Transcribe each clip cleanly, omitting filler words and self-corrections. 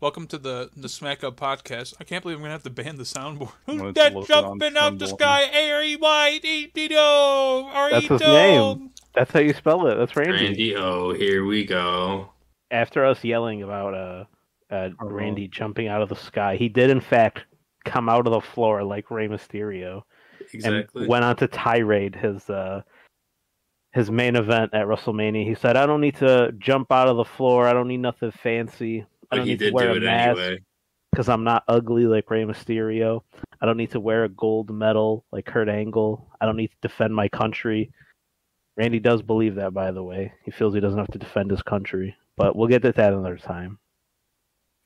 Welcome to the Smack Up Podcast. I can't believe I'm going to have to ban the soundboard. Who's that jumping out the sky? A-R-E-Y-D-D-O! That's his name. That's how you spell it. That's Randy. Randy O, here we go. After us yelling about Randy jumping out of the sky, he did, in fact, come out of the floor like Rey Mysterio. Exactly. And went on to tirade his main event at WrestleMania. He said, I don't need to jump out of the floor. I don't need nothing fancy. I don't need to wear a mask because I'm not ugly like Rey Mysterio. I don't need to wear a gold medal like Kurt Angle. I don't need to defend my country. Randy does believe that, by the way. He feels he doesn't have to defend his country. But we'll get to that another time.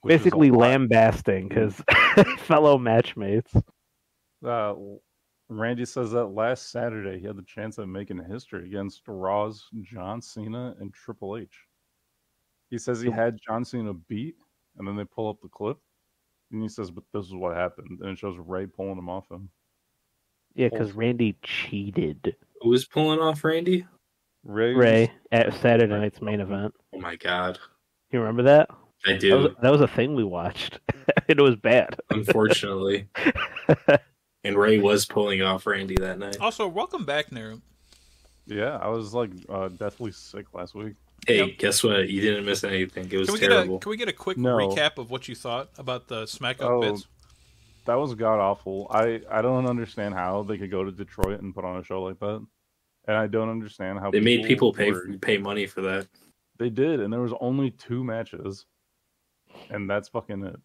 Basically lambasting his fellow matchmates. Randy says that last Saturday he had the chance of making history against Raw's John Cena and Triple H. He says he had John Cena beat, and then they pull up the clip, and he says, but this is what happened. And it shows Ray pulling him off him. Yeah, because Randy cheated. Who was pulling off Randy? Ray at Saturday night's main event. Oh, my God. You remember that? I do. That was a thing we watched. It was bad. Unfortunately. And Ray was pulling off Randy that night. Also, welcome back, Nero. Yeah, I was like deathly sick last week. Hey, guess what? You didn't miss anything. It was terrible. Can we get a quick recap of what you thought about the Smack Up bits? That was god-awful. I don't understand how they could go to Detroit and put on a show like that. And I don't understand how... They made people pay money for that. They did, and there was only 2 matches. And that's fucking it.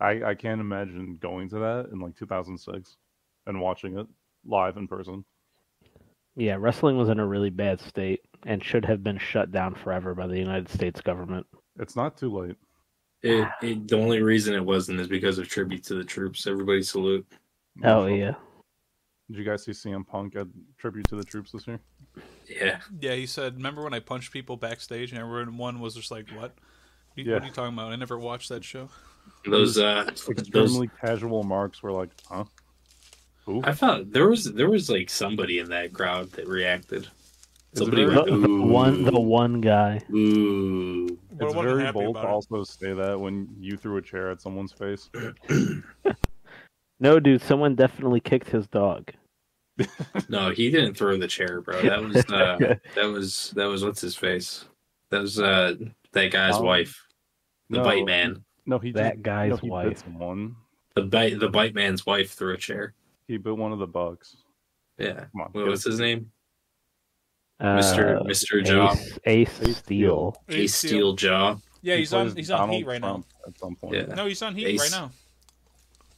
I can't imagine going to that in like 2006 and watching it live in person. Yeah, wrestling was in a really bad state and should have been shut down forever by the United States government. It's not too late. The only reason it wasn't is because of tribute to the troops. Everybody salute. Oh, yeah. Did you guys see CM Punk at tribute to the troops this year? Yeah. Yeah, he said, remember when I punched people backstage and everyone was just like, what? What are you talking about? I never watched that show. Those casual marks were like, huh? Ooh. I thought there was like somebody in that crowd that reacted. Somebody went, ooh. The one guy. Ooh. It's very bold to also say that when you threw a chair at someone's face. No, dude, someone definitely kicked his dog. No, he didn't throw the chair, bro. That was what's his face? That was that guy's wife. The bite man. No, he wife. Bit someone. The bite man's wife threw a chair. He bit one of the bugs. Yeah. Come on, what was his name? Mr. Jaw. Ace Steel. Ace Steel Jaw. Yeah, he's on Heat right now. At some point. Yeah. No, he's on Heat right now.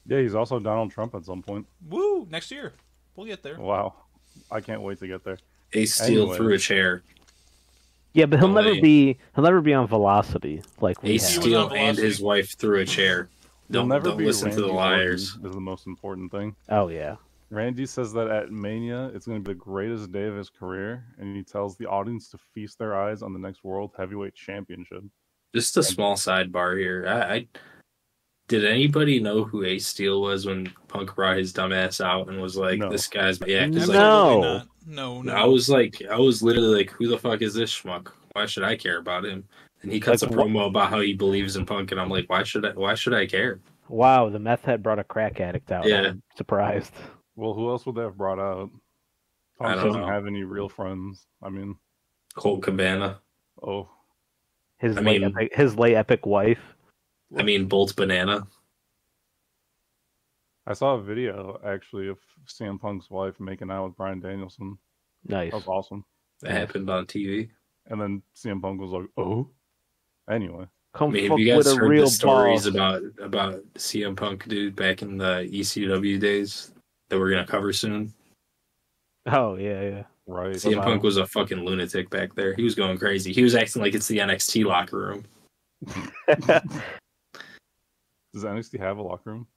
Yeah, he's also Donald Trump at some point. Woo! Next year. We'll get there. Wow. I can't wait to get there. Ace Steel threw a chair. Yeah, but he'll never be on Velocity like Ace Steel and his wife threw a chair. Don't listen to the liars. Is the most important thing. Oh yeah. Randy says that at Mania it's going to be the greatest day of his career, and he tells the audience to feast their eyes on the next World Heavyweight Championship. Just a small sidebar here. I did anybody know who Ace Steel was when Punk brought his dumbass out and was like, "This guy's not." No. I was literally like, who the fuck is this schmuck? Why should I care about him? And he cuts a promo about how he believes in Punk, and I'm like, why should I care? Wow, the meth head brought a crack addict out. Yeah. I'm surprised. Well, who else would they have brought out? Punk doesn't have any real friends. I mean, Colt Cabana. Oh. His late epic wife. I mean, Bolt's banana. I saw a video, actually, of Sam Punk's wife making out with Bryan Danielson. Nice. That was awesome. That happened on TV. And then CM Punk was like, oh. Anyway. Have you guys heard the stories about CM Punk, dude, back in the ECW days that we're going to cover soon? Oh, yeah. Right. CM Punk was a fucking lunatic back there. He was going crazy. He was acting like it's the NXT locker room. Does NXT have a locker room?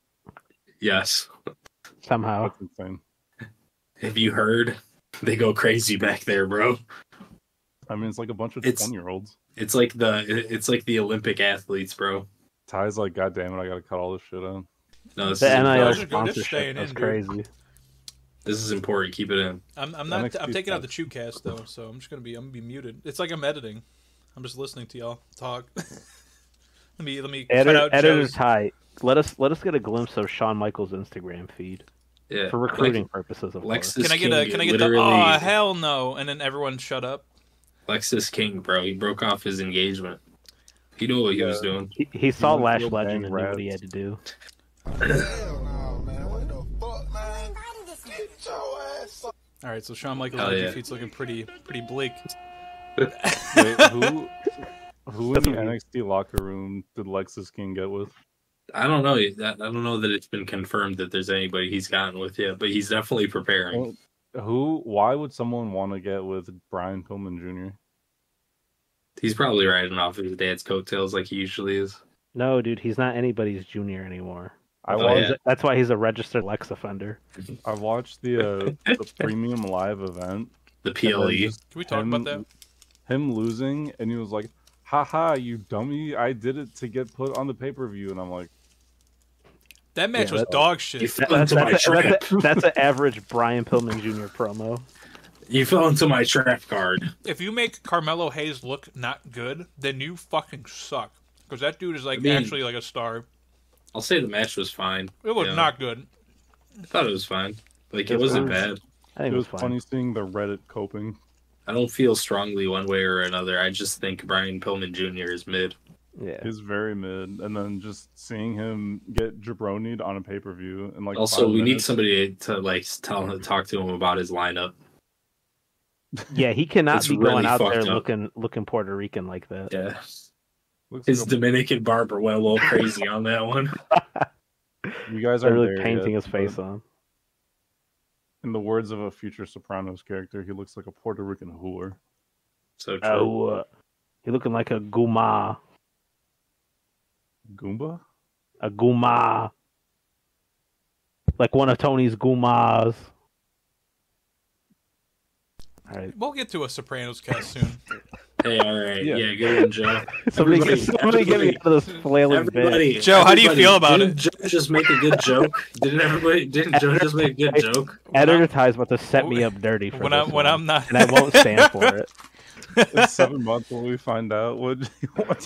Yes. Somehow. That's insane. Have you heard? They go crazy back there, bro. I mean, it's like a bunch of 20-year-olds. It's like the Olympic athletes, bro. Ty's like, God damn it, I gotta cut all this shit out. No, this the NIL sponsorship is crazy. This is important. Keep it in. I'm taking out the Chewcast though, so I'm just gonna be muted. It's like I'm editing. I'm just listening to y'all talk. Let me cut out Joe's height. Let us get a glimpse of Shawn Michaels' Instagram feed. Yeah. For recruiting purposes, of course. Can I get the "oh hell no" and then everyone shut up? Lexus King, bro. He broke off his engagement. He knew what he was doing. He saw Lash Legend and knew what he had to do. Hell no, man. What the fuck, man? Get your ass up. All right, so Shawn Michaels' feet's looking pretty bleak. Wait, who in the NXT locker room did Lexus King get with? I don't know. I don't know that it's been confirmed that there's anybody he's gotten with yet, but he's definitely preparing. Well, why would someone want to get with Brian Pillman Jr.? He's probably riding off his dad's coattails like he usually is. No, dude, he's not anybody's junior anymore. That's why he's a registered Lex offender. I watched the premium live event. The PLE. Can we talk about that? Him losing, and he was like, haha, you dummy, I did it to get put on the pay-per-view. And I'm like, that match was dog shit. You fell into my trap. That's an average Brian Pillman Jr. promo. You fell into my trap card. If you make Carmelo Hayes look not good, then you fucking suck. Because that dude is actually like a star. I'll say the match was fine. It looked not good. I thought it was fine. It wasn't bad. I think it was funny seeing the Reddit coping. I don't feel strongly one way or another. I just think Brian Pillman Jr. is mid. Yeah, he's very mid. And then just seeing him get jabronied on a pay-per-view. And also, we need somebody to talk to him about his lineup. Yeah, he cannot be really going out there looking Puerto Rican like that. Yeah. His Dominican barber went a little crazy on that one. You guys are really painting his face on. In the words of a future Sopranos character, he looks like a Puerto Rican whore. So true. He looking like a Goomba. Goomba? A Goomba. Like one of Tony's Goombas. All right. We'll get to a Sopranos cast soon. Hey, all right. Yeah, good one, Joe. Somebody get me out of this flailing bit. Joe, how do you feel about it? Didn't Joe just make a good joke? Didn't Joe just make a good joke? Editor Ty's about to set me up dirty for this when I'm not. And I won't stand for it. In 7 months will we find out what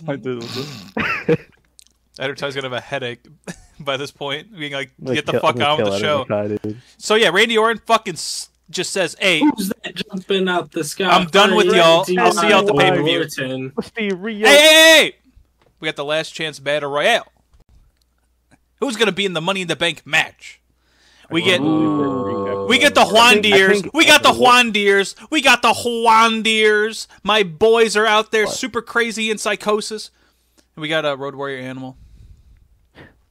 I did with this. Editor Ty's going to have a headache by this point. Being like get the fuck on with the show. So, yeah, Randy Orton fucking just says, hey. Who's that jumping out the sky? I'm done with y'all. I'll see y'all at the pay-per-view. Hey! We got the last chance battle royale. Who's going to be in the Money in the Bank match? We get the Juan Deers. We got the Juan Deers. We got the Juan Deers. My boys are out there super crazy in Psicosis. And we got a Road Warrior Animal.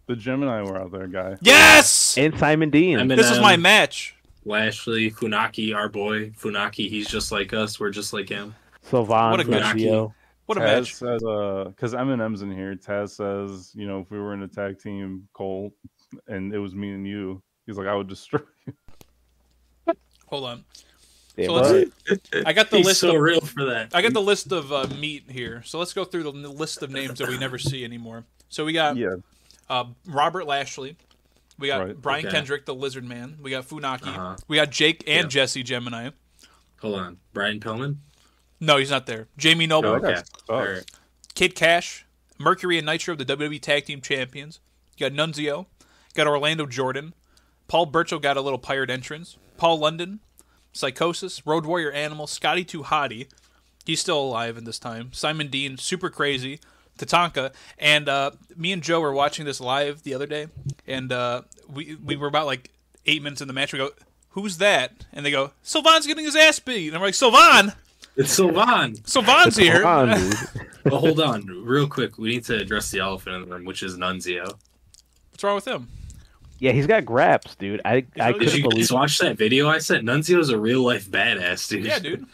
The Gymini were out there, guy. Yes! And Simon Dean. This is my match. Lashley, Funaki, our boy Funaki, he's just like us. We're just like him. Sylvan, what a Nunzio. What a match! Says, because Eminem's in here. Taz says, you know, if we were in a tag team, Cole, and it was me and you, he's like, I would destroy you. Hold on. So I got the list. So real for that. I got the list of meat here. So let's go through the list of names that we never see anymore. So we got Robert Lashley. We got Brian Kendrick, the Lizard Man. We got Funaki. We got Jake and Jesse Gemini. Hold on. Brian Pillman? No, he's not there. Jamie Noble. Kid Cash. Mercury and Nitro, the WWE Tag Team Champions. You got Nunzio. Got Orlando Jordan. Paul Burchill got a little pirate entrance. Paul London. Psicosis. Road Warrior Animal. Scotty Too Hottie. He's still alive in this time. Simon Dean, super crazy. Tatanka, and me and Joe were watching this live the other day, and we were about like 8 minutes in the match. We go, who's that? And they go, Sylvan's getting his ass beat. And I'm like, Sylvan! It's Sylvan! Sylvan's here! Well, hold on. Real quick, we need to address the elephant in the room, which is Nunzio. What's wrong with him? Yeah, he's got graps, dude. I couldn't believe it. Did you guys watch that video I sent? Nunzio's a real-life badass, dude. Yeah, dude.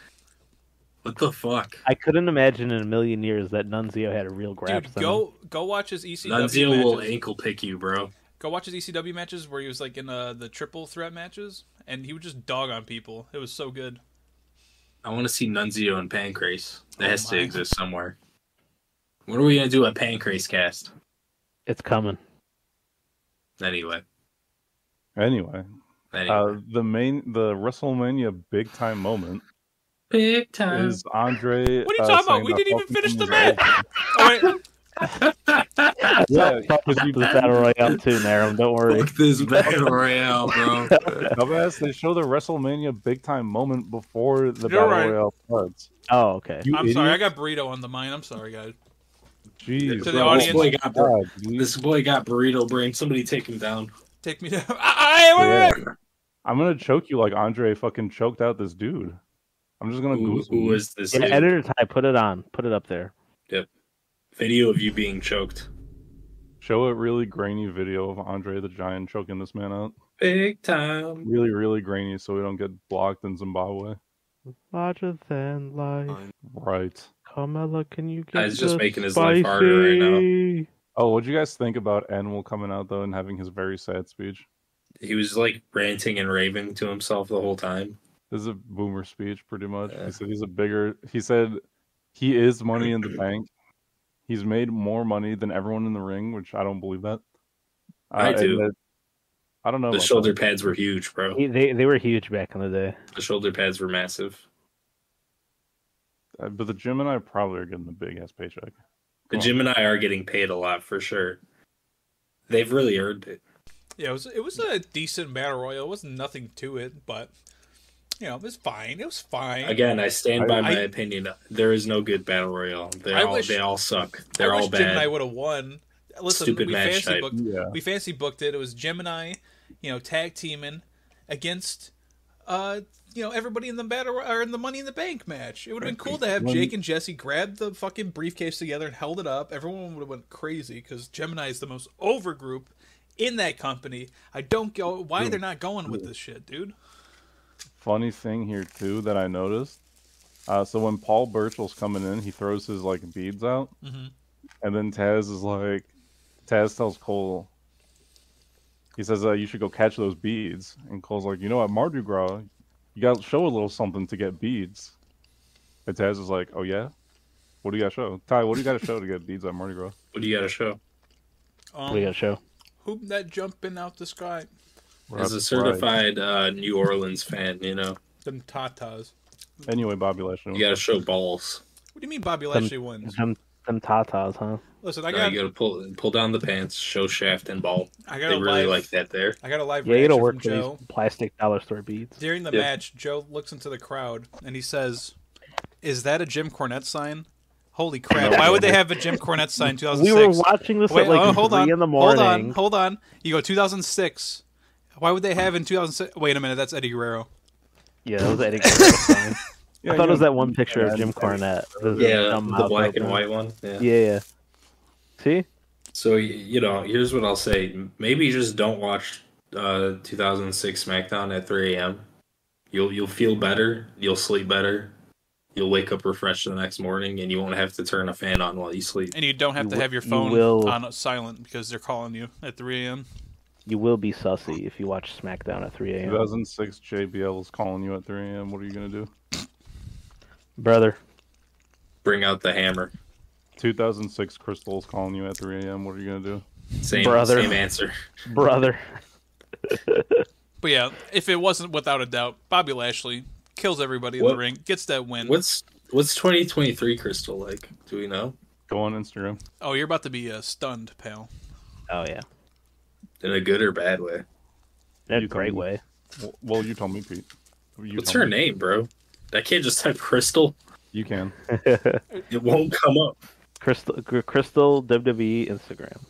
What the fuck? I couldn't imagine in a million years that Nunzio had a real grab. Dude, go watch his ECW matches. Nunzio will ankle pick you, bro. Go watch his ECW matches where he was like in the triple threat matches, and he would just dog on people. It was so good. I want to see Nunzio and Pancrase. That has to exist somewhere. What are we going to do at Pancrase cast? It's coming. Anyway. The WrestleMania big time moment. Big time. Is Andre, what are you talking about? We didn't even finish the match. You battle royale too, Narum. Don't worry. Fuck this battle royale, bro. Dumbass, they show the WrestleMania big time moment before the battle royale starts. Oh, okay. I'm sorry, I got burrito on the mind. I'm sorry, guys. Jeez, to the audience, this boy got burrito brain. Somebody take him down. Take me down. Wait. I'm gonna choke you like Andre fucking choked out this dude. I'm just gonna Google who is this dude? Editor type. Put it on. Put it up there. Yep. Video of you being choked. Show a really grainy video of Andre the Giant choking this man out. Big time. Really, really grainy, so we don't get blocked in Zimbabwe. Larger than life. Right. Carmella, can you get this? He's just making his life harder right now. Oh, what'd you guys think about Animal coming out, though, and having his very sad speech? He was, like, ranting and raving to himself the whole time. This is a boomer speech, pretty much. Yeah. He said he is money in the bank. He's made more money than everyone in the ring, which I don't believe that. I do. I don't know. The shoulder pads were huge, bro. They were huge back in the day. The shoulder pads were massive. But the Gymini probably are getting a big-ass paycheck. The Gymini are getting paid a lot, for sure. They've really earned it. Yeah, it was a decent battle royal. It wasn't nothing to it, but... You know, it was fine. It was fine. Again, I stand by my opinion. There is no good battle royale. They all suck. They're all bad. Gemini would have won. Listen, stupid match type. We fancy booked it. It was Gemini, you know, tag teaming against, you know, everybody in the battle or in the Money in the Bank match. It would have been cool to have Jake and Jesse grab the fucking briefcase together and held it up. Everyone would have went crazy because Gemini is the most over group in that company. I don't know why they're not going with this shit, dude. Funny thing here too that I noticed. So when Paul Burchell's coming in, he throws his like beads out, and then Taz tells Cole. He says, "You should go catch those beads." And Cole's like, "You know what, Mardi Gras, you gotta show a little something to get beads." And Taz is like, "Oh yeah, what do you gotta show, Ty? What do you gotta show to get beads on Mardi Gras? What do you gotta show? What do you gotta show? Hoop that jumping out the sky." As a certified New Orleans fan, you know. Them tatas. Anyway, Bobby Lashley wins. You gotta show balls. What do you mean Bobby Lashley wins? Them tatas, huh? Listen, you gotta pull down the pants, show shaft and ball. They really like that there. I got a live reaction from Joe. These plastic dollar store beads. During the match, Joe looks into the crowd and he says, "Is that a Jim Cornette sign?" Holy crap! Why would they have a Jim Cornette sign in 2006? We were watching this at like 3 in the morning. Hold on. You go 2006. Why would they have in 2006? Wait a minute, that's Eddie Guerrero. Yeah, that was Eddie Guerrero's sign. I thought it was that one picture of Jim Cornette. The black and white one. Yeah. See? So, you know, here's what I'll say. Maybe just don't watch 2006 SmackDown at 3 a.m. You'll feel better. You'll sleep better. You'll wake up refreshed the next morning, and you won't have to turn a fan on while you sleep. And you don't have to have your phone on silent because they're calling you at 3 a.m. You will be sussy if you watch SmackDown at 3 a.m. 2006 JBL is calling you at 3 a.m. What are you going to do? Brother. Bring out the hammer. 2006 Krystal is calling you at 3 a.m. What are you going to do? Same answer. Brother. But yeah, if it wasn't without a doubt, Bobby Lashley kills everybody in the ring, gets that win. What's 2023 Krystal like? Do we know? Go on Instagram. Oh, you're about to be stunned, pal. Oh, yeah. In a good or bad way? In a great way. Well, you told me, Pete. What's her name, bro? I can't just type Krystal. You can. It won't come up. Krystal WWE Instagram.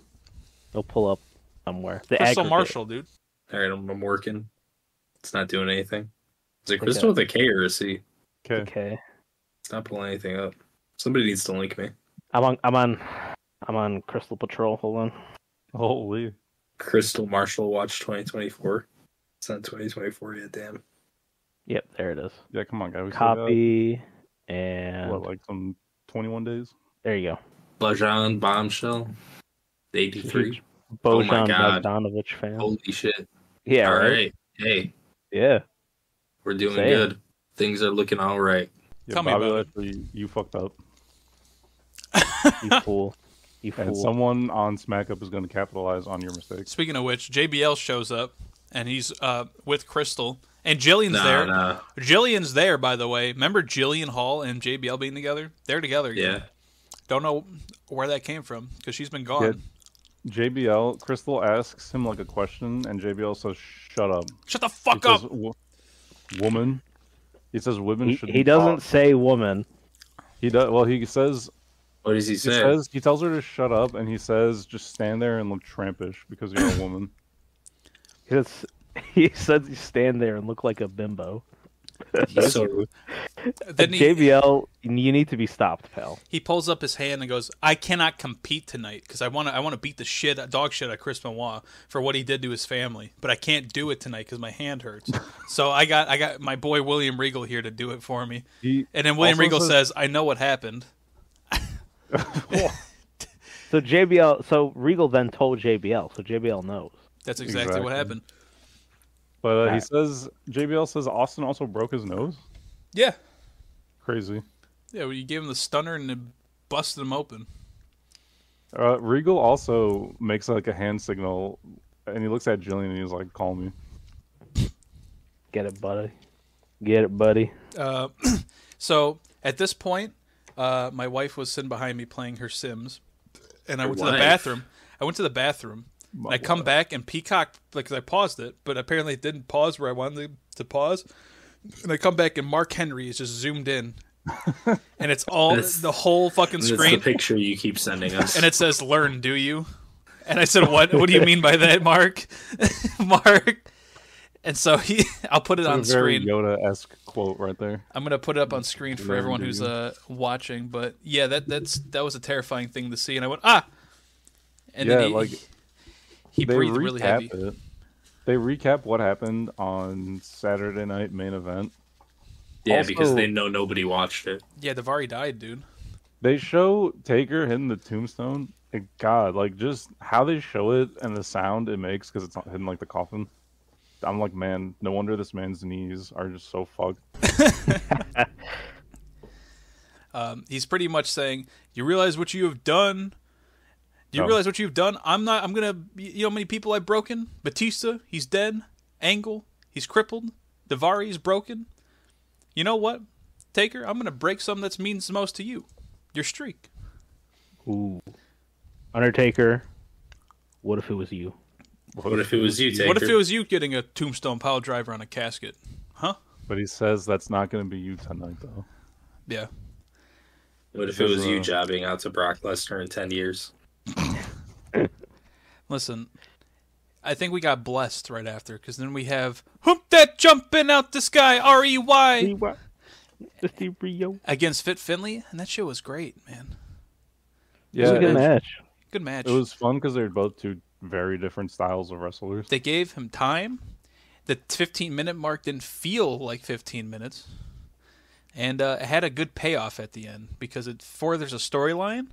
They'll pull up somewhere. Krystal Marshall, dude. All right, I'm working. It's not doing anything. Is it Krystal with a K or a C? K. It's not pulling anything up. Somebody needs to link me. I'm on Krystal Patrol. Hold on. Holy. Krystal Marshall Watch 2024. It's not 2024 yet, damn. Yep, there it is. Yeah, come on, guys. Copy and... What, like some 21 days? There you go. Bojan Bombshell. 83. Oh my God. Bogdanovich fan. Holy shit. Yeah, all right. Hey. Yeah. We're doing good. Things are looking all right. Yeah, tell Bobby, me about it. You fucked up. You fool. And someone on SmackUp is going to capitalize on your mistake. Speaking of which, JBL shows up, and he's with Krystal. And Jillian's there. Nah. Jillian's there, by the way. Remember Jillian Hall and JBL being together? They're together again. Yeah. Don't know where that came from because she's been gone. JBL, Krystal asks him like a question, and JBL says, "Shut up." Shut the fuck up, woman. He says women should. He doesn't say woman. He does. Well, he says. What does he say? Says, he tells her to shut up, and he says, "Just stand there and look trampish because you're a woman." He says, "You stand there and look like a bimbo." He's so rude. Then JBL, you need to be stopped, pal. He pulls up his hand and goes, "I cannot compete tonight because I want to beat the dog shit out of Chris Benoit for what he did to his family, but I can't do it tonight because my hand hurts. So I got my boy William Regal here to do it for me." And then William Regal says, "I know what happened." So JBL, so Regal then told JBL, so JBL knows. That's exactly what happened. But he says, JBL says Austin also broke his nose? Yeah. Crazy. Yeah, well, you gave him the stunner and it busted him open. Regal also makes like a hand signal, and he looks at Jillian and he's like, "Call me." Get it, buddy. Get it, buddy. So, at this point, my wife was sitting behind me playing her Sims, and I went to the bathroom. I come back and Peacock, like, I paused it, but apparently it didn't pause where I wanted to pause. And I come back and Mark Henry is just zoomed in, and it's all the whole fucking screen. It's the picture you keep sending us, and it says, "Learn, do you?" And I said, "What? What do you mean by that, Mark?" Mark. And so I'll put it on the screen. Yoda-esque quote right there. I'm gonna put it up on screen for everyone who's watching. But yeah, that was a terrifying thing to see, and I went, "Ah!" And yeah, then he breathed really heavy. They recap what happened on Saturday night main event. Yeah, also, because they know nobody watched it. Yeah, Daivari died, dude. They show Taker hitting the tombstone. And God, like, just how they show it and the sound it makes because it's hitting like the coffin. I'm like, man, no wonder this man's knees are just so fucked. He's pretty much saying, "You realize what you have done? Do you realize what you've done? You know how many people I've broken? Batista, he's dead. Angle, he's crippled. Daivari is broken. You know what, Taker? I'm gonna break something that means the most to you. Your streak." Ooh. Undertaker, what if it was you? What if it was you, Taker? What if it was you getting a tombstone pile driver on a casket? Huh? But he says that's not going to be you tonight, though. Yeah. What if it was you jobbing out to Brock Lesnar in 10 years? Listen, I think we got blessed right after, because then we have "Hump That Jumping Out the Sky," R-E-Y, against Fit Finlay, and that shit was great, man. Yeah, it was a good match. Good match. It was fun because they were both two very different styles of wrestlers. They gave him time. The 15-minute mark didn't feel like 15 minutes. And it had a good payoff at the end because it furthers a storyline.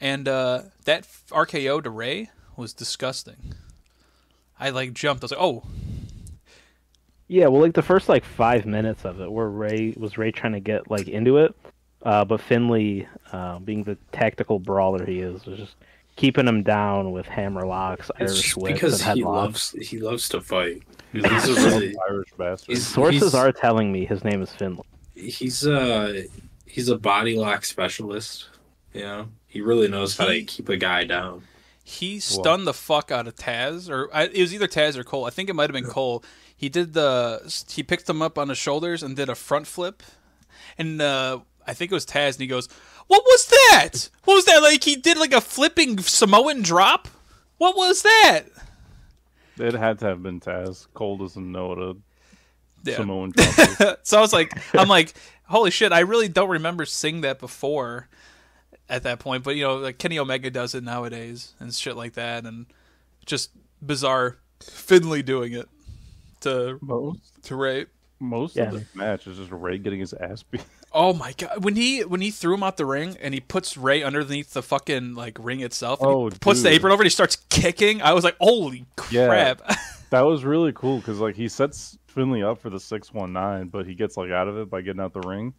And that RKO to Rey was disgusting. I, like, jumped. I was like, oh. Yeah, well, like, the first, like, 5 minutes of it where Rey trying to get, like, into it. But Finlay, being the tactical brawler he is, was just keeping him down with hammer locks, Irish whips, because and headlocks. He loves to fight. He's a really Irish bastard. Sources are telling me his name is Finlay. He's a body lock specialist. You know, he really knows how to keep a guy down. He stunned the fuck out of Taz, or it was either Taz or Cole. I think it might have been Cole. He picked him up on his shoulders and did a front flip, and I think it was Taz, and he goes, "What was that? What was that?" Like, he did like a flipping Samoan drop? What was that? It had to have been Taz. Cole doesn't know what a Samoan drop is. So I was like, holy shit, I really don't remember seeing that before at that point. But, you know, like Kenny Omega does it nowadays and shit like that. And just bizarre Finlay doing it to Rey. Most of the match is just Rey getting his ass beat. Oh my god! When he threw him out the ring and he puts Rey underneath the fucking like ring itself, and he puts the apron over and he starts kicking. I was like, holy crap! Yeah, that was really cool because like he sets Finlay up for the 619, but he gets like out of it by getting out the ring.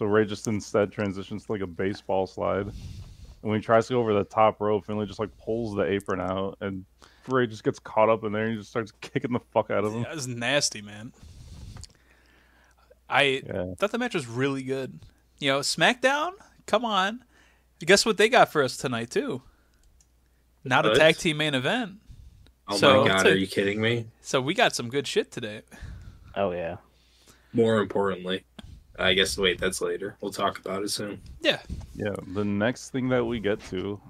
So Rey just instead transitions to like a baseball slide, and when he tries to go over the top rope, Finlay just like pulls the apron out, and Rey just gets caught up in there and he just starts kicking the fuck out of him. That was nasty, man. I thought the match was really good. You know, SmackDown, come on. Guess what they got for us tonight, too? Not a tag team main event. Oh, my God. Are you kidding me? So we got some good shit today. Oh, yeah. More importantly, I guess, wait, that's later. We'll talk about it soon. Yeah. Yeah, the next thing that we get to,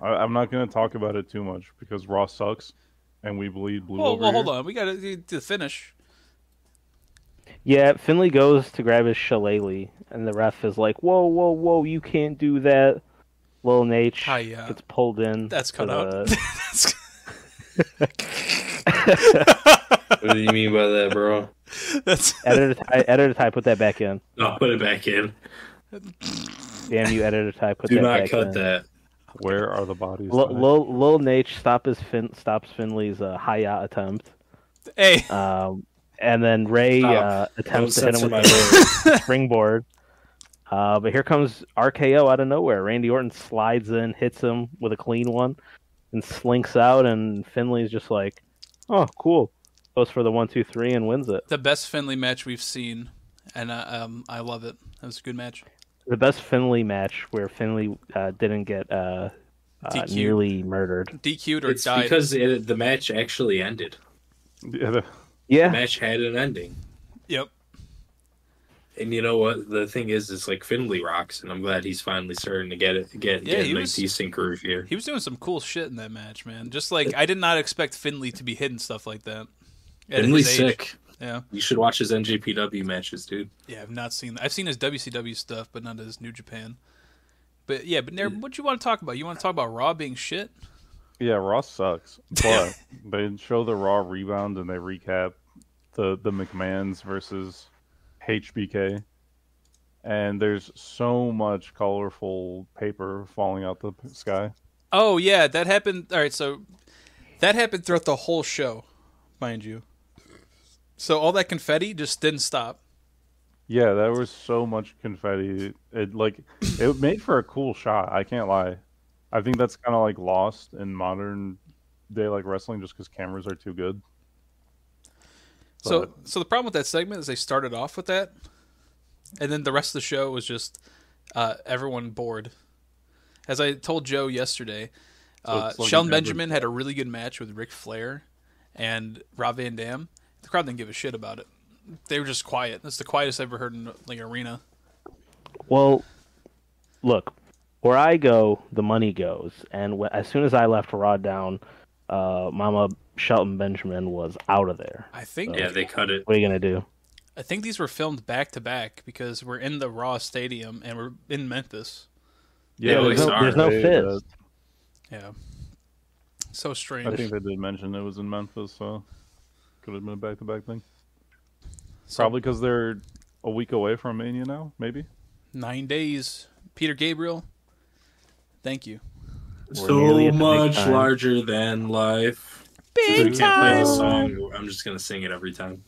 I'm not going to talk about it too much because Raw sucks and we bleed blue. Well, hold on. We got to finish. Yeah, Finlay goes to grab his shillelagh, and the ref is like, whoa, whoa, whoa, you can't do that. Lil Nate gets pulled in. That's cut out. What do you mean by that, bro? That's... Editor Ty, put that back in. No, put it back in. Damn you, Editor Ty, put that back in. Do not cut that. Where are the bodies? Lil Nate stops Finley's Hayat attempt. Hey. And then Ray attempts to hit him with a springboard. But here comes RKO out of nowhere. Randy Orton slides in, hits him with a clean one, and slinks out, and Finlay's just like, oh, cool. Goes for the 1-2-3 and wins it. The best Finlay match we've seen, and I love it. That was a good match. The best Finlay match where Finlay didn't get nearly murdered. DQ'd or died. Because the match actually ended. Yeah. The match had an ending. Yep. And you know what? The thing is, it's like Finlay rocks, and I'm glad he's finally starting to get it again. Yeah, he was decent groove here. He was doing some cool shit in that match, man. Just like I did not expect Finlay to be hitting stuff like that. Finlay's sick. Yeah. You should watch his NJPW matches, dude. Yeah, I've not seen that. I've seen his WCW stuff, but not his New Japan. But yeah, but Nair, what do you want to talk about? You want to talk about Raw being shit? Yeah, Raw sucks. But they show the Raw rebound and they recap the McMahons versus HBK, and there's so much colorful paper falling out the sky. Oh yeah, that happened. All right, so that happened throughout the whole show, mind you. So all that confetti just didn't stop. Yeah, there was so much confetti. It it made for a cool shot. I can't lie. I think that's kind of like lost in modern day wrestling, just because cameras are too good. So the problem with that segment is they started off with that, and then the rest of the show was just everyone bored. As I told Joe yesterday, Shelton Benjamin had a really good match with Ric Flair and Rob Van Dam. The crowd didn't give a shit about it. They were just quiet. That's the quietest I've ever heard in like arena. Well, look, where I go, the money goes. And as soon as I left Raw down, Mama Shelton Benjamin was out of there. I think so, yeah, they cut it. What are you gonna do? I think these were filmed back to back because we're in the Raw Stadium and we're in Memphis. Yeah, there's no fizz. Yeah, so strange. I think they did mention it was in Memphis, so could have been a back to back thing. So, probably because they're a week away from Mania now. Maybe 9 days. Peter Gabriel, thank you. So much larger than life. Big time. Song, I'm just gonna sing it every time.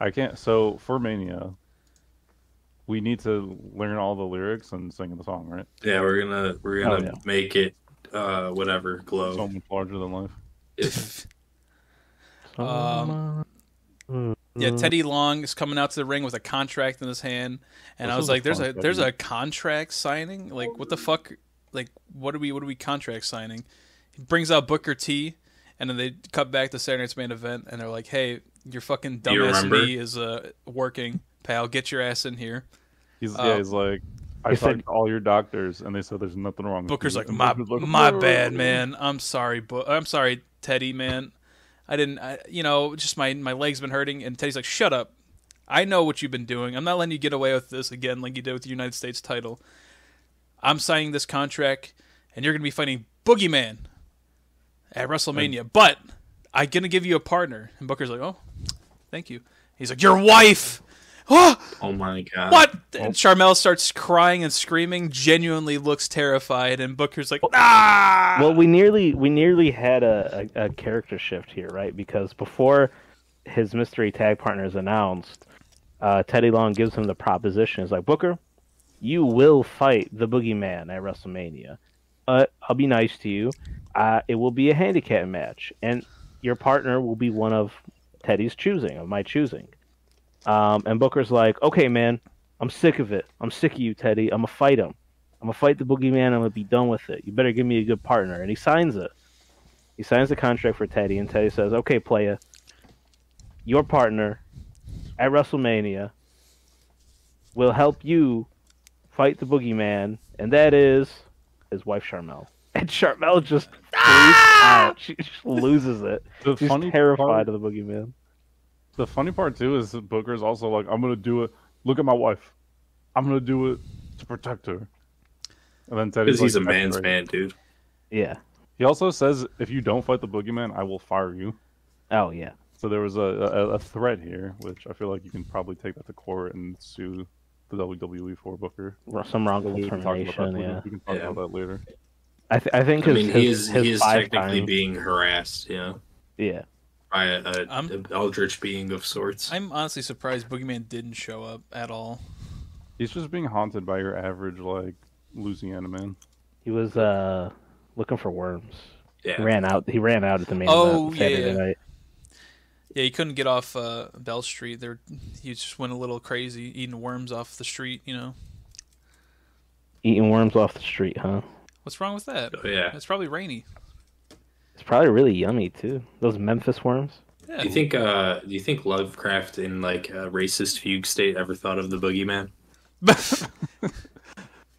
I can't. So for Mania, we need to learn all the lyrics and sing the song, right? Yeah, we're gonna make it whatever glow. So much larger than life. Yeah, Teddy Long is coming out to the ring with a contract in his hand, and I was like, "There's a contract signing? Like, what the fuck? Like, what are we contract signing?" He brings out Booker T. And then they cut back to Saturday Night's Main Event, and they're like, "Hey, your fucking dumbass knee is working, pal. Get your ass in here." He's like, "I talked to all your doctors, and they said there's nothing wrong." Booker's like, "My bad, man. I'm sorry, I'm sorry, Teddy, man. Just my leg's been hurting." And Teddy's like, "Shut up. I know what you've been doing. I'm not letting you get away with this again, like you did with the United States title. I'm signing this contract, and you're gonna be fighting Boogeyman at WrestleMania, but I'm going to give you a partner." And Booker's like, "Oh, thank you." He's like, "Your wife!" Oh my God. What? Oh. And Sharmell starts crying and screaming, genuinely looks terrified, and Booker's like, "Ah!" Well, we nearly had a character shift here, right? Because before his mystery tag partner is announced, Teddy Long gives him the proposition. He's like, "Booker, you will fight the Boogeyman at WrestleMania. I'll be nice to you. It will be a handicap match, and your partner will be one of Teddy's choosing, of my choosing." And Booker's like, "Okay, man, I'm sick of it. I'm sick of you, Teddy. I'm going to fight him." I'm going to fight the Boogeyman. I'm going to be done with it. You better give me a good partner. And he signs it. He signs the contract for Teddy, and Teddy says, okay, playa, your partner at WrestleMania will help you fight the Boogeyman, and that is his wife, Sharmell. And Sharmell just out. She just loses it. She's terrified of the Boogeyman. The funny part, too, is that Booker's also like, I'm going to do it. Look at my wife. I'm going to do it to protect her. And then Teddy's like, he's a man's man, dude. Yeah. He also says, if you don't fight the Boogeyman, I will fire you. Oh, yeah. So there was a threat here, which I feel like you can probably take that to court and sue the WWE for Booker. Some wrongful termination, yeah. We can talk about that later. I think he is technically being harassed, yeah. Yeah. By an eldritch being of sorts. I'm honestly surprised Boogeyman didn't show up at all. He's just being haunted by your average, like, Louisiana man. He was looking for worms. Yeah. He ran out at the main event Saturday night. Yeah, he couldn't get off Bell Street. He just went a little crazy, eating worms off the street, you know. Eating worms off the street, huh? What's wrong with that? Oh, yeah. It's probably rainy. It's probably really yummy, too. Those Memphis worms. Yeah. Do you think Lovecraft in, like, a racist fugue state ever thought of the Boogeyman?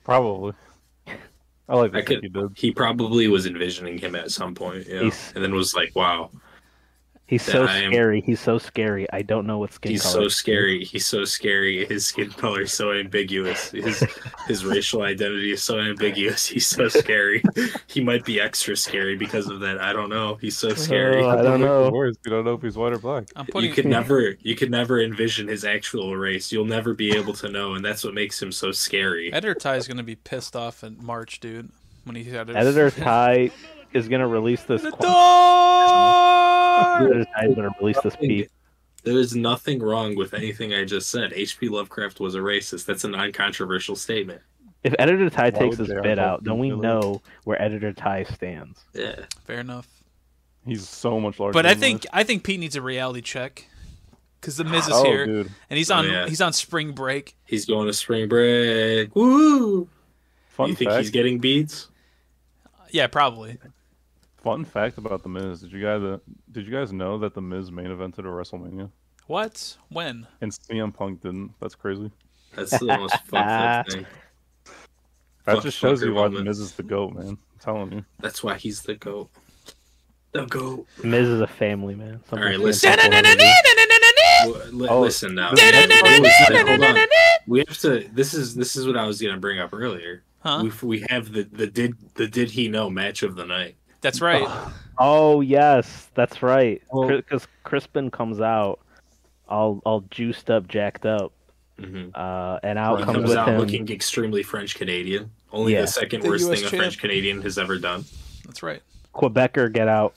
Probably. I like that he did. He probably was envisioning him at some point, you know, and then was like, wow. He's so scary. He's so scary. I don't know what skin color. He's so scary. He's so scary. His skin color is so ambiguous. His racial identity is so ambiguous. He's so scary. He might be extra scary because of that. I don't know. He's so scary. I don't know. You don't know if he's white or black. You could never envision his actual race. You'll never be able to know, and that's what makes him so scary. Editor Ty's gonna be pissed off in March, dude. When he had Editor Ty is gonna release this. There is nothing wrong with anything I just said. H.P. Lovecraft was a racist. That's a non-controversial statement. If Editor Ty takes this bit out, then we know where Editor Ty stands. Yeah, fair enough. He's so much larger. But I think Pete needs a reality check because the Miz is here, dude. And he's on spring break. He's going to spring break. Woo! Fun fact, you think he's getting beads? Yeah, probably. Fun fact about The Miz. Did you guys know that The Miz main evented a WrestleMania? What? When? And CM Punk didn't. That's crazy. That's the most fun thing. That just shows you why The Miz is the GOAT, man. I'm telling you. That's why he's the GOAT. The GOAT. Miz is a family, man. All right, listen. Listen now. We have to. This is what I was going to bring up earlier. Huh? We have the did he know match of the night. That's right. Oh, yes. That's right. Because Crispin comes out all juiced up, jacked up. Mm-hmm. And out comes with him. Looking extremely French-Canadian. Only the second worst thing a French-Canadian has ever done. That's right. Quebecer, get out.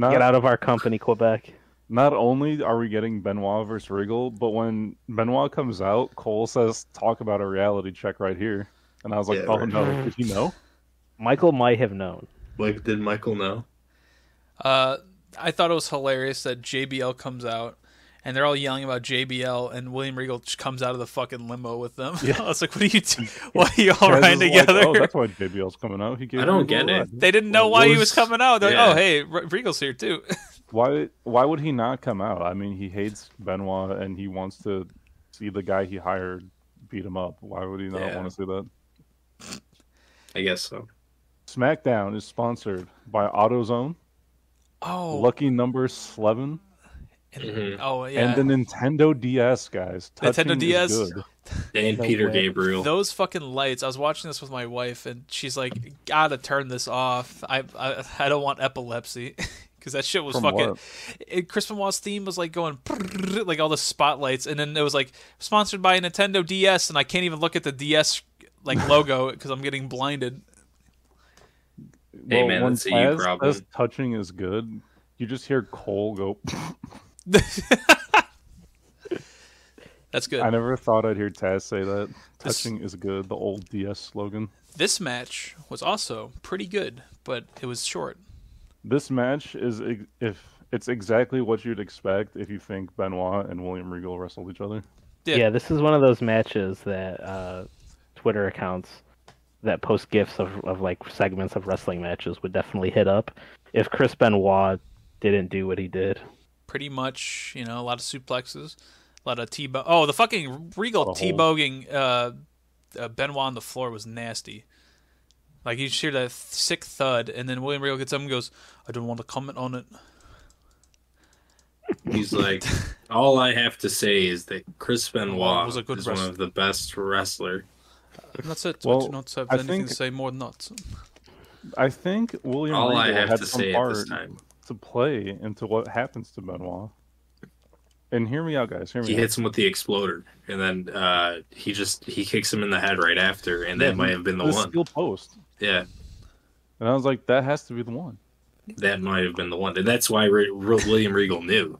Get out of our company, Quebec. Not only are we getting Benoit versus Regal, but when Benoit comes out, Cole says, talk about a reality check right here. And I was like, no, did he know? Michael might have known. Like, did Michael know? I thought it was hilarious that JBL comes out, and they're all yelling about JBL, and William Regal just comes out of the fucking limo with them. Yeah. I was like, why are you all riding together? Like, that's why JBL's coming out. I don't get it. They didn't know why he was coming out. They're like, oh, hey, Regal's here, too. Why would he not come out? I mean, he hates Benoit, and he wants to see the guy he hired beat him up. Why would he not want to see that? I guess so. SmackDown is sponsored by AutoZone, Lucky Number 11, and the Nintendo DS, guys. Nintendo DS, and Peter Gabriel. Those fucking lights. I was watching this with my wife, and she's like, "Gotta turn this off. I don't want epilepsy." Because that shit was Chris Benoit's theme was like going like all the spotlights, and then it was like sponsored by Nintendo DS, and I can't even look at the DS like logo because I'm getting blinded. Hey, well, man, when Taz touching is good, you just hear Cole go. That's good. I never thought I'd hear Taz say that. Touching is good, the old DS slogan. This match was also pretty good, but it was short. This match is it's exactly what you'd expect if you think Benoit and William Regal wrestled each other. Yeah, this is one of those matches that Twitter accounts that post GIFs of like segments of wrestling matches would definitely hit up if Chris Benoit didn't do what he did. Pretty much, you know, a lot of suplexes, a lot of T-bo. Oh, the fucking Regal T-bogging Benoit on the floor was nasty. Like, you just hear that sick thud, and then William Regal gets up and goes, "I don't want to comment on it." He's like, all I have to say is that Chris Benoit was a good wrestler. One of the best wrestler. That's it. Well, I do not have anything to say more than that. I think William Regal had some art to play into what happens to Benoit. And hear me out, guys. Hear me out. Hits him with the exploder, and then he kicks him in the head right after, and that might have been the one. Steel post. Yeah. And I was like, that has to be the one. That might have been the one. And that's why William Regal knew.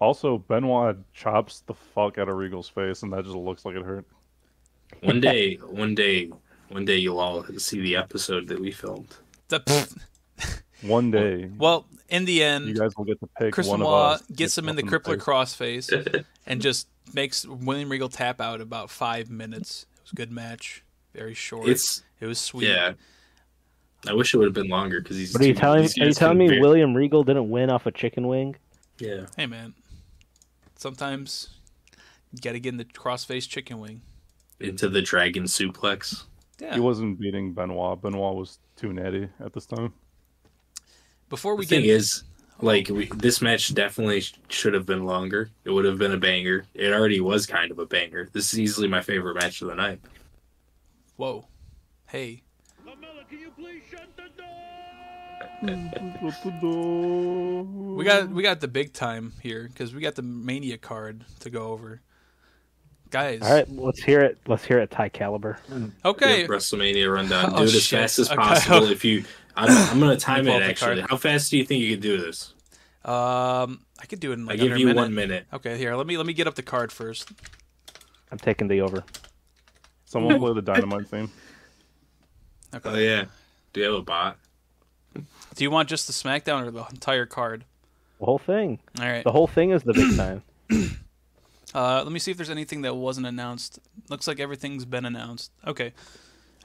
Also, Benoit chops the fuck out of Regal's face, and that just looks like it hurt. One day you'll all see the episode that we filmed. One day. Well, in the end, you guys will get to pick Chris one of us. Gets him in the crippler crossface and just makes William Regal tap out about 5 minutes. It was a good match. Very short. It was sweet. Yeah. I wish it would have been longer because he's. But are you telling me William Regal didn't win off a chicken wing? Yeah. Hey man, sometimes you gotta get in the crossface chicken wing. Into the dragon suplex. Yeah. He wasn't beating Benoit. Benoit was too natty at this time. Before we this match definitely should have been longer. It would have been a banger. It already was kind of a banger. This is easily my favorite match of the night. Whoa, hey. We got the big time here because we got the Mania card to go over, guys. All right, let's hear it. Ty Caliber. Okay, yeah, WrestleMania rundown. Do it as fast as possible. If you, I'm gonna time it actually. How fast do you think you could do this? I could do it in like I give you minute. 1 minute. Okay, here. Let me get up the card first. I'm taking the over. Someone play the Dynamite theme. Okay. Oh yeah. Do you have a bot? Do you want just the SmackDown or the entire card? The whole thing. All right. The whole thing is the big time. Let me see if there's anything that wasn't announced. Looks like everything's been announced. Okay.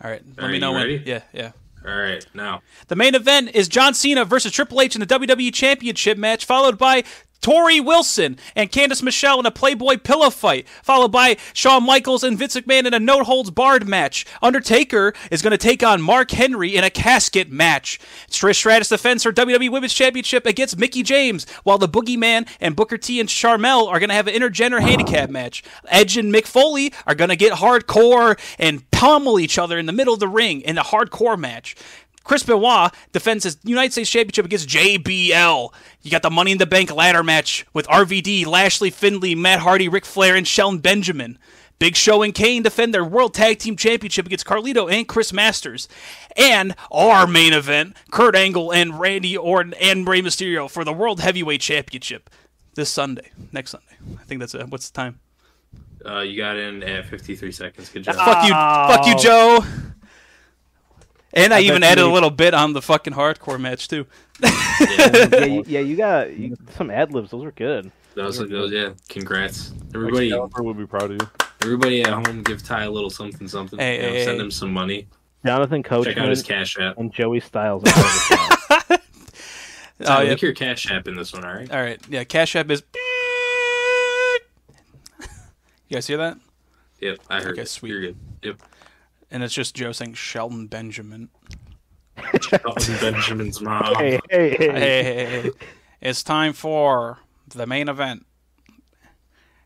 All right. Let me know when. Yeah, yeah. All right, now. The main event is John Cena versus Triple H in the WWE Championship match, followed by Tori Wilson and Candice Michelle in a Playboy pillow fight, followed by Shawn Michaels and Vince McMahon in a no-holds-barred match. Undertaker is going to take on Mark Henry in a casket match. Trish Stratus defends her WWE Women's Championship against Mickie James, while the Boogeyman and Booker T and Sharmell are going to have an intergender handicap match. Edge and Mick Foley are going to get hardcore and pommel each other in the middle of the ring in a hardcore match. Chris Benoit defends his United States Championship against JBL. You got the Money in the Bank ladder match with RVD, Lashley, Finlay, Matt Hardy, Ric Flair, and Shelton Benjamin. Big Show and Kane defend their World Tag Team Championship against Carlito and Chris Masters. And our main event, Kurt Angle and Randy Orton and Rey Mysterio for the World Heavyweight Championship this Sunday. Next Sunday. I think that's it. What's the time? You got in at 53 seconds. Good job. Fuck you, Joe. And I even added a little bit on the fucking hardcore match too. yeah, you got some ad libs. Those were good. Those were good. Yeah. Congrats, everybody. Caliber would be proud of you. Everybody at home, give Ty a little something. Hey, send him some money. Jonathan Coachman. Check out his Cash App and Joey Styles. Look your Cash App in this one, all right? All right. Yeah, Cash App is. You guys hear that? Yep, I heard. Okay, sweet. You're good. Yep. And it's just Joe saying Shelton Benjamin. Shelton Benjamin's mom. Hey. It's time for the main event.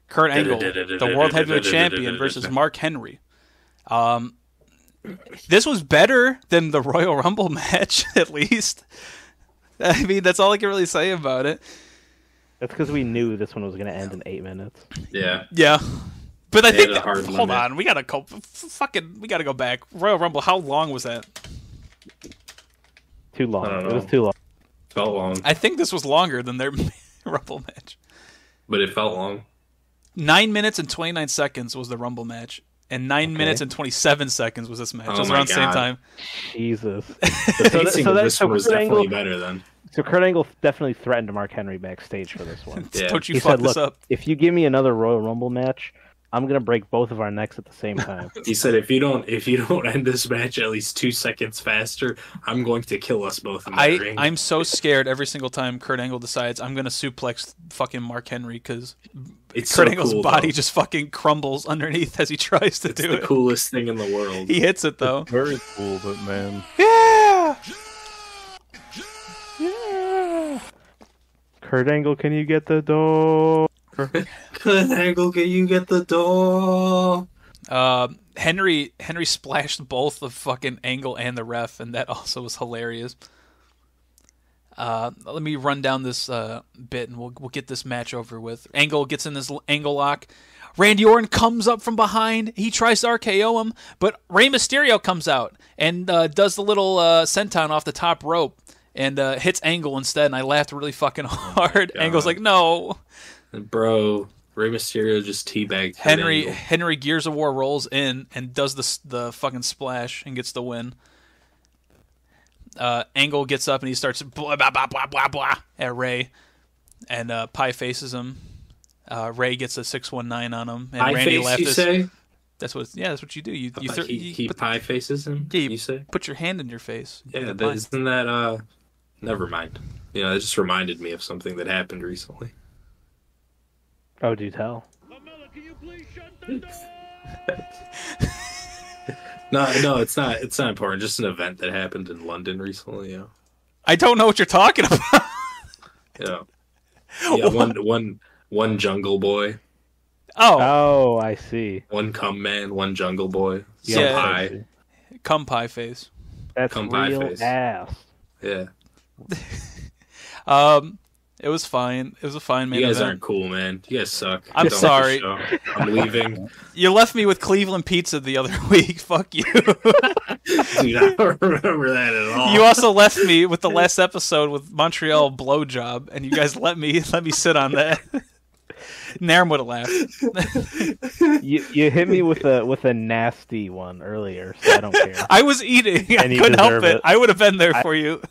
Kurt Angle, the World Heavyweight Champion versus Mark Henry. This was better than the Royal Rumble match, at least. I mean, that's all I can really say about it. That's because we knew this one was going to end in 8 minutes. Yeah. Yeah. But I think, hold on, we gotta go back. Royal Rumble, how long was that? Too long. It was too long. Felt long. I think this was longer than their Rumble match. But it felt long. 9 minutes and 29 seconds was the Rumble match, and 9 minutes and 27 seconds was this match. It was around the same time. Jesus. So was definitely better then. So Kurt Angle definitely threatened Mark Henry backstage for this one. Don't you fuck this up? If you give me another Royal Rumble match. I'm gonna break both of our necks at the same time. He said, if you don't end this match at least 2 seconds faster, I'm going to kill us both in the ring. I'm so scared every single time Kurt Angle decides I'm gonna suplex fucking Mark Henry, because Kurt Angle's body just fucking crumbles underneath as he tries to do it. It's the coolest thing in the world. He hits it though. It's very cool, but man. Yeah. Yeah. Kurt Angle, can you get the door? Kurt Angle, can you get the door? Henry splashed both the fucking Angle and the ref, and that also was hilarious. Let me run down this bit, and we'll get this match over with. Angle gets in this angle lock. Randy Orton comes up from behind. He tries to RKO him, but Rey Mysterio comes out and does the little senton off the top rope and hits Angle instead. And I laughed really fucking hard. Oh, Angle's like, no. Bro, Rey Mysterio just teabagged Henry. Henry Gears of War rolls in and does the fucking splash and gets the win. Angle gets up and he starts blah blah blah blah blah blah at Rey, and Pie faces him. Rey gets a 619 on him. And pie Randy face, you say? That's what. Yeah, that's what you do. He pie faces him. Yeah, you say? Put your hand in your face. Yeah, isn't that? Never mind. You know, it just reminded me of something that happened recently. Oh, do tell. Lamella, can you please shut the door? No, it's not. It's not important. Just an event that happened in London recently. Yeah. I don't know what you're talking about. Yeah. One jungle boy. Oh, I see. One cum man, one jungle boy. Yeah. Pie. Cum pie face. That's cum real pie face. Ass. Yeah. It was fine. It was a fine main event. You guys aren't cool, man. You guys suck. I'm sorry. I'm leaving. You left me with Cleveland pizza the other week. Fuck you. Dude, I don't remember that at all. You also left me with the last episode with Montreal blowjob, and you guys let me sit on that. Nairn would have laughed. You hit me with a nasty one earlier, so I don't care. I was eating. I couldn't help it. I would have been there for you.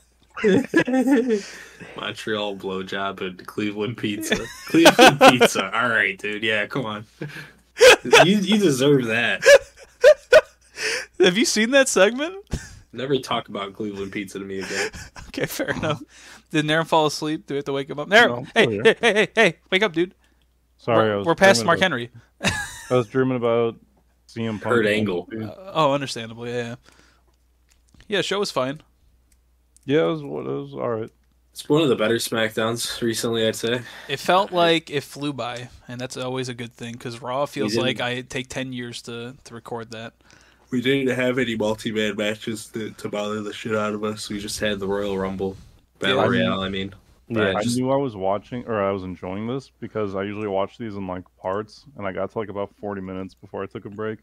Montreal blowjob and Cleveland pizza. Cleveland pizza. All right, dude. Yeah, come on. You deserve that. Have you seen that segment? Never talk about Cleveland pizza to me again. Okay, fair enough. Did Nairn fall asleep? Do we have to wake him up? Nairn, no. Hey, wake up, dude. Sorry, we're past Mark Henry. I was dreaming about CM Punk. Kurt Angle. Understandable. Yeah. Yeah, show was fine. Yeah, it was all right. It's one of the better SmackDowns recently, I'd say. It felt like it flew by, and that's always a good thing, because Raw feels like I take 10 years to record that. We didn't have any multi-man matches to bother the shit out of us. We just had the Royal Rumble. Battle Royale, I mean. Yeah, I knew I was watching, or I was enjoying this, because I usually watch these in, like, parts, and I got to, like, about 40 minutes before I took a break.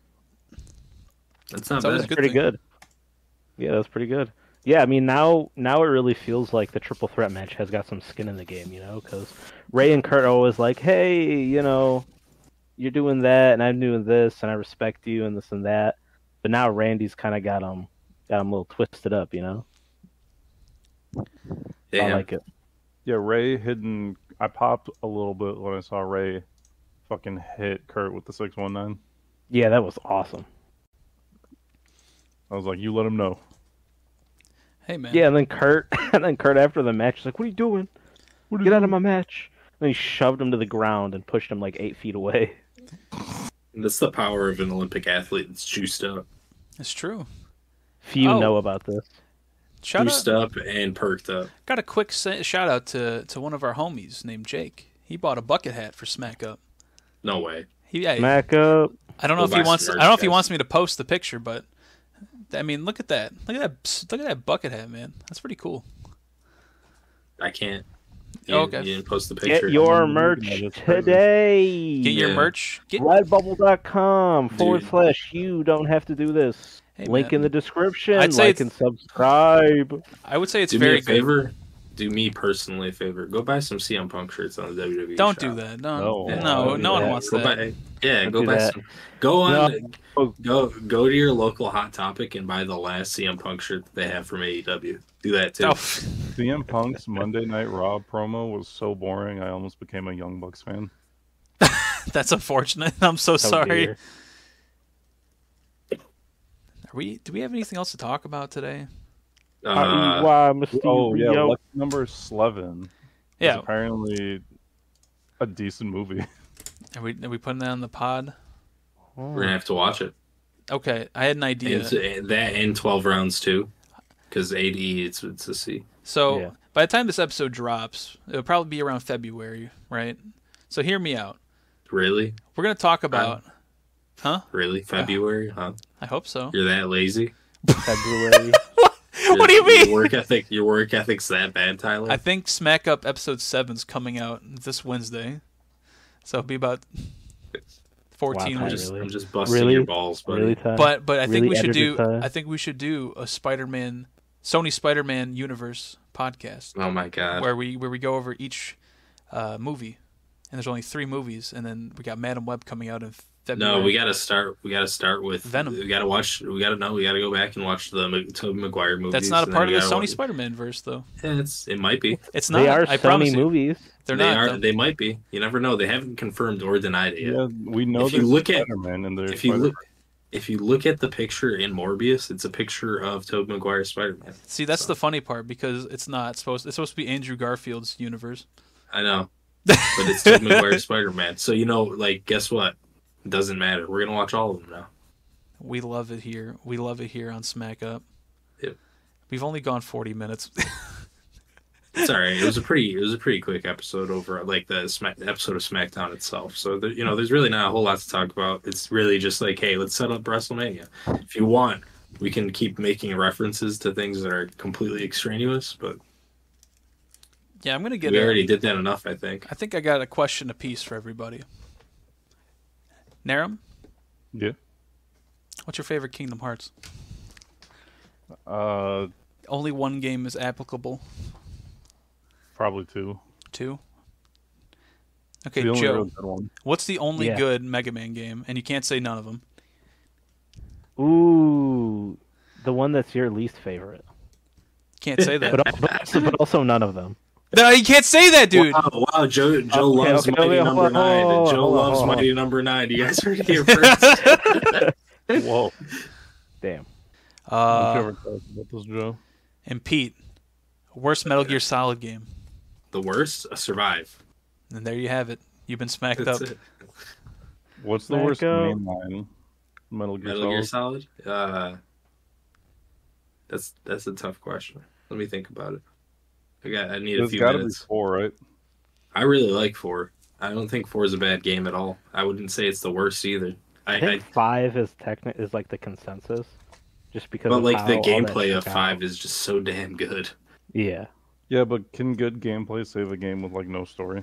That's not bad. That's pretty good. Yeah, that's pretty good. Yeah, I mean, now it really feels like the triple threat match has got some skin in the game, you know, because Rey and Kurt are always like, hey, you know, you're doing that, and I'm doing this, and I respect you, and this and that. But now Randy's kind of got him a little twisted up, you know? Yeah. I like it. Yeah, Rey hidden. I popped a little bit when I saw Rey fucking hit Kurt with the 619. Yeah, that was awesome. I was like, you let him know. Hey, man. Yeah, and then Kurt after the match is like, what are you doing? Get out of my match. And then he shoved him to the ground and pushed him like 8 feet away. And that's the power of an Olympic athlete that's juiced up. That's true. Few know about this. Juiced up and perked up. Got a quick shout out to one of our homies named Jake. He bought a bucket hat for Smack Up. No way. Smack Up. I don't know if he wants me to post the picture, but I mean, look at that! Look at that bucket hat, man. That's pretty cool. I can't. You didn't post the picture. Get your merch today. Get your merch. Redbubble.com/you. Don't have to do this. Hey, Link in the description. Like and subscribe. I would say it's very good. Do me personally a favor. Go buy some CM Punk shirts on the WWE. Don't do that. No one wants that. Go to your local Hot Topic and buy the last CM Punk shirt that they have from AEW. Do that too. CM Punk's Monday Night Raw promo was so boring. I almost became a Young Bucks fan. That's unfortunate. I'm so sorry. Dear. Do we have anything else to talk about today? Lucky number 11. Yeah, it's apparently a decent movie. Are we putting that on the pod? We're gonna have to watch it. Okay, I had an idea. And that and 12 rounds too, because AD it's a C. So yeah. By the time this episode drops, it'll probably be around February, right? So hear me out. Really? We're gonna talk about. Huh? Really? February? Huh? I hope so. You're that lazy? February. What do you mean? Your work ethic's that bad, Tyler? I think Smack Up Episode 7's coming out this Wednesday. So it'll be about 14 wow, weeks. Really? I'm just busting your balls, buddy. Really but I think really we should do time. I think we should do a Sony Spider-Man universe podcast. Oh my god. Where we go over each movie. And there's only 3 movies, and then we got Madam Web coming out in February. No, we gotta start with Venom. We gotta go back and watch the Tobey Maguire movies. That's not a part of the Sony Spider-Man verse, though. Yeah, it might be. It's not. They are Sony movies. They might be. You never know. They haven't confirmed or denied it yet. Yeah, we know. If you look at Spider-Man and there's if you look at the picture in Morbius, it's a picture of Tobey Maguire's Spider-Man. See, that's the funny part because it's supposed to be Andrew Garfield's universe. I know, but it's Tobey Maguire's Spider-Man. So you know, like, guess what? Doesn't matter. We're gonna watch all of them now. We love it here. We love it here on Smack Up. Yep. We've only gone 40 minutes. It's all right. It was a pretty quick episode over like the episode of SmackDown itself. So there, you know, there's really not a whole lot to talk about. It's really just like, hey, let's set up WrestleMania. If you want, we can keep making references to things that are completely extraneous, but yeah, I'm gonna get. We already did that enough, I think. I think I got a question apiece for everybody. Narum? Yeah. What's your favorite Kingdom Hearts? Only one game is applicable. Probably 2. 2? Okay, Joe. What's the only good Mega Man game? And you can't say none of them. Ooh. The one that's your least favorite. Can't say that. but also none of them. No, you can't say that, dude. Wow, Joe loves Mighty Number 9. Joe loves Mighty Number 9. You guys heard it here first. Whoa, damn. Joe and Pete, worst Metal Gear Solid game. The worst, Survive. And there you have it. You've been smacked up. What's the worst mainline Metal Gear Solid? That's a tough question. Let me think about it. I need a few minutes. Be 4, right? I really like 4. I don't think 4 is a bad game at all. I wouldn't say it's the worst either. I think 5 is like the consensus, just because. But like the gameplay of 5 is just so damn good. Yeah. Yeah, but can good gameplay save a game with like no story?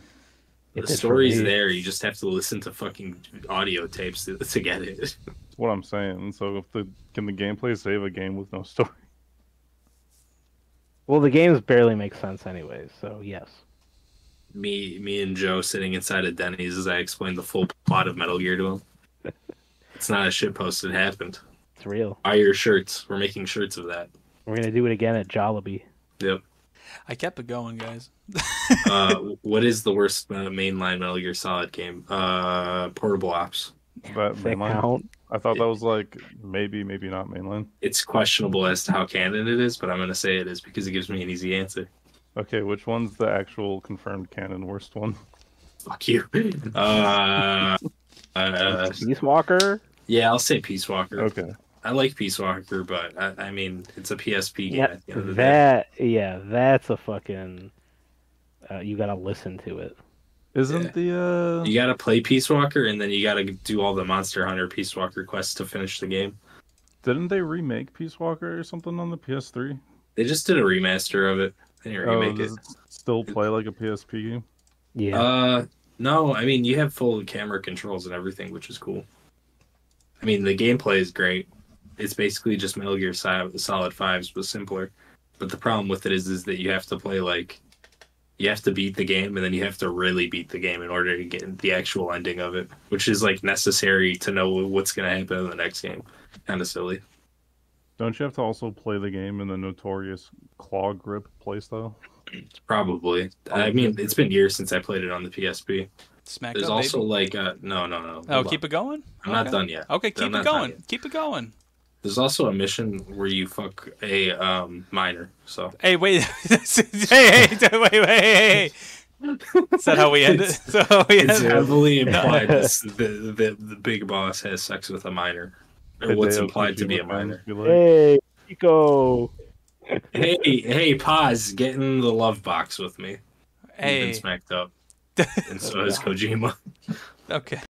The story's there. You just have to listen to fucking audio tapes to get it. That's what I'm saying. So can the gameplay save a game with no story? Well, the games barely make sense anyways, so yes. Me and Joe sitting inside of Denny's as I explained the full plot of Metal Gear to him. It's not a shitpost, it happened. It's real. Buy your shirts. We're making shirts of that. We're going to do it again at Jollibee. Yep. I kept it going, guys. What is the worst mainline Metal Gear Solid game? Portable Ops. I thought that was like maybe not mainline. It's questionable as to how canon it is, but I'm going to say it is because it gives me an easy answer. Okay, which one's the actual confirmed canon worst one? Fuck you. Peace Walker? Yeah, I'll say Peace Walker. Okay. I like Peace Walker, but I mean, it's a PSP game. At the end of the day. Yeah, that's a fucking... you got to listen to it. You gotta play Peace Walker and then you gotta do all the Monster Hunter Peace Walker quests to finish the game. Didn't they remake Peace Walker or something on the PS3? They just did a remaster of it. They didn't remake it. Still play like a PSP game? Yeah. No, I mean you have full camera controls and everything, which is cool. I mean the gameplay is great. It's basically just Metal Gear Solid 5s but simpler. But the problem with it is that you have to play like. You have to beat the game, and then you have to really beat the game in order to get the actual ending of it, which is, like, necessary to know what's going to happen in the next game. Kind of silly. Don't you have to also play the game in the notorious claw grip playstyle? Probably. I mean, it's been years since I played it on the PSP. Smack There's up, also baby. Like a, no. Oh, keep it going? I'm not done yet. Okay, keep it going. Keep it going. There's also a mission where you fuck a minor. So hey, wait, hey. Is that how we end it? It's heavily implied the big boss has sex with a minor. Or what's implied to be a minor. Hey, Chico. Hey, Paz, get in the love box with me. Hey. You've been smacked up. And so has Kojima. Okay.